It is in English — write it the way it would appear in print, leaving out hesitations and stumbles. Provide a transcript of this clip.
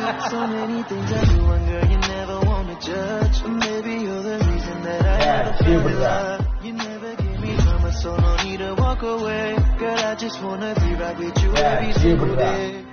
So many things I do, and girl, you never want to judge. Maybe you're the reason that I ever feel love. You never give me drama, so no need to walk away. Girl, I just want to be right with you every single day.